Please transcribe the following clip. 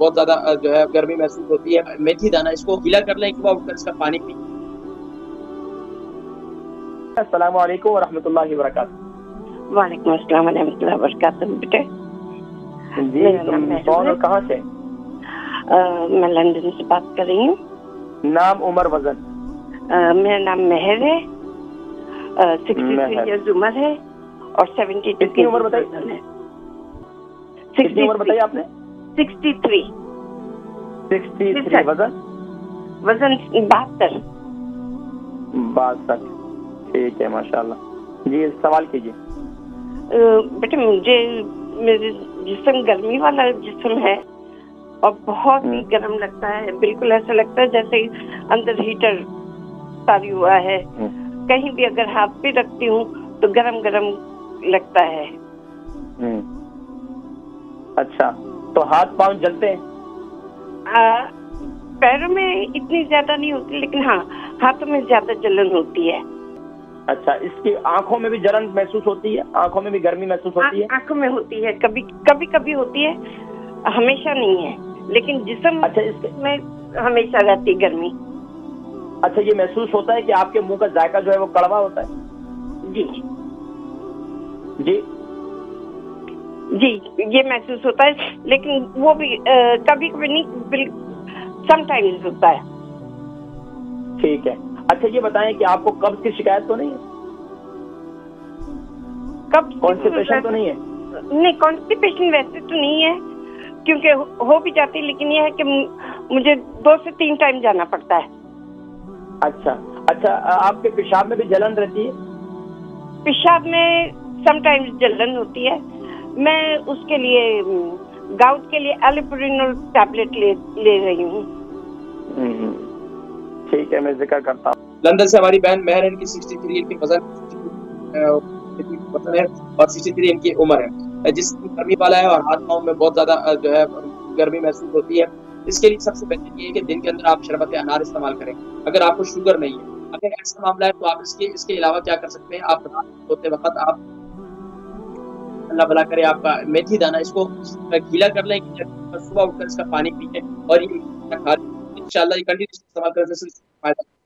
बहुत ज्यादा जो है गर्मी महसूस होती है। मेथी दाना इसको गीला कर लें, एक बार उठकर इसका पानी पी। अस्सलाम वालेकुम व रहमतुल्लाहि व बरकातहू। वालेकुम अस्सलाम व रहमतुल्लाहि व बरकातहू। बेटे जी तुम कौन और कहाँ से? मैं लंदन से बात कर रही हूँ। नाम उमर वजन? मेरा नाम मेहर है। 63 इयर्स उम्र है और 72 की उम्र बताइए। 60 उम्र बताइए आपने? 63। 63 वजन 72। ठीक है माशाल्लाह जी, सवाल कीजिए। बेटे मुझे मेरे जिस्म गर्मी वाला जिस्म है और बहुत ही गर्म लगता है, बिल्कुल ऐसा लगता है जैसे अंदर हीटर तारी हुआ है। कहीं भी अगर हाथ पे रखती हूँ तो गरम गरम लगता है। अच्छा, तो हाथ पांव जलते हैं? पैरों में इतनी ज्यादा नहीं होती, लेकिन हाँ हाथों में ज्यादा जलन होती है। अच्छा, इसकी आंखों में भी जलन महसूस होती है? आंखों में भी गर्मी महसूस होती है? आंखों में होती है, कभी कभी कभी होती है, हमेशा नहीं है, लेकिन जिस्म अच्छा इसमें हमेशा रहती है गर्मी। अच्छा, ये महसूस होता है कि आपके मुंह का जायका जो है वो कड़वा होता है? जी जी जी ये महसूस होता है, लेकिन वो भी कभी कभी नहीं, समटाइम्स होता है। ठीक है। अच्छा ये बताएं कि आपको कब्ज की शिकायत तो नहीं है? कब्ज कॉन्स्टिपेशन तो नहीं है? नहीं, कॉन्स्टिपेशन वैसे तो नहीं है, क्योंकि हो भी जाती, लेकिन ये है कि मुझे 2 से 3 टाइम जाना पड़ता है। अच्छा अच्छा, आपके पेशाब में भी जलन रहती है? पेशाब में समटाइम्स जलन होती है। मैं उसके लिए गाउट के लिए एलोप्रिनोल टैबलेट ले रही हूँ। ठीक है, मैं जिक्र करता हूँ। लंदन से हमारी बहन मेहर, इनकी 63 इनकी वजन है और 63 इनकी उम्र है, जिसकी गर्मी वाला है और हाथ पाँव में बहुत ज्यादा जो है गर्मी महसूस होती है। इसके लिए सबसे बेहतर ये है कि दिन के अंदर आप शरबत अनार इस्तेमाल करें, अगर आपको शुगर नहीं है। अगर ऐसा मामला है तो आप इसके अलावा क्या कर सकते हैं, आप रात सोते वक्त आप अल्लाह भला करे आपका मेथी दाना इसको गीला कर लें, सुबह उठकर इसका पानी पीएं और ये इंशाल्लाह ये कंटिन्यू इस्तेमाल करने से फायदा